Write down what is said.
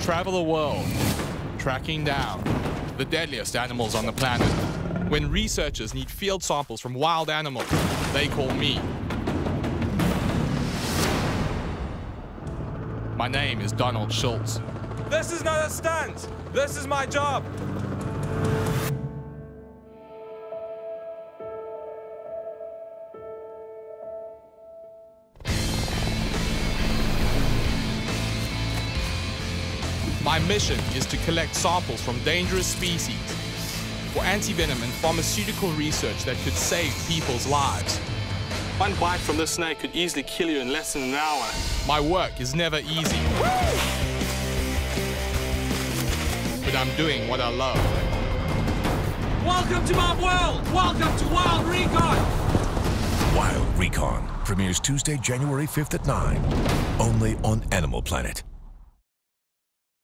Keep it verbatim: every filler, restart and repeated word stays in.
travel the world, tracking down the deadliest animals on the planet. When researchers need field samples from wild animals, they call me. My name is Donald Schultz. This is not a stunt! This is my job! My mission is to collect samples from dangerous species for anti-venom and pharmaceutical research that could save people's lives. One bite from this snake could easily kill you in less than an hour. My work is never easy. Woo! But I'm doing what I love. Welcome to my world! Welcome to Wild Recon! Wild Recon premieres Tuesday, January fifth at nine, only on Animal Planet.